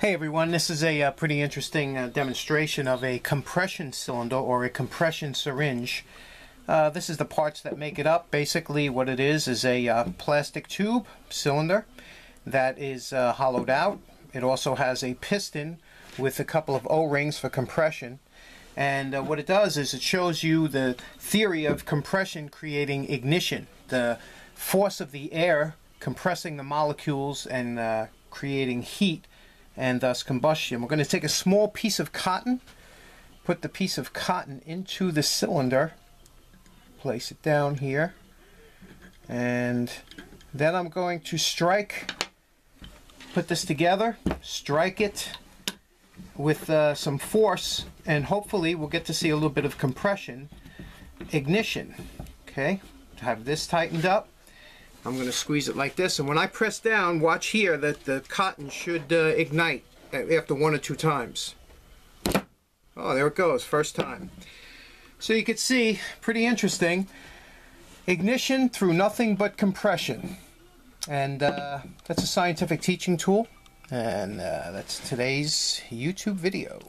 Hey everyone, this is a pretty interesting demonstration of a compression cylinder or a compression syringe. This is the parts that make it up. Basically what it is a plastic tube cylinder that is hollowed out. It also has a piston with a couple of O-rings for compression. And what it does is it shows you the theory of compression creating ignition. The force of the air compressing the molecules and creating heat and thus combustion. We're going to take a small piece of cotton, put the piece of cotton into the cylinder, place it down here, and then I'm going to put this together, strike it with some force, and hopefully we'll get to see a little bit of compression, ignition. Okay, have this tightened up. I'm going to squeeze it like this, and when I press down, watch here that the cotton should ignite after one or two times. Oh, there it goes, first time. So you can see, pretty interesting, ignition through nothing but compression. And that's a scientific teaching tool, and that's today's YouTube video.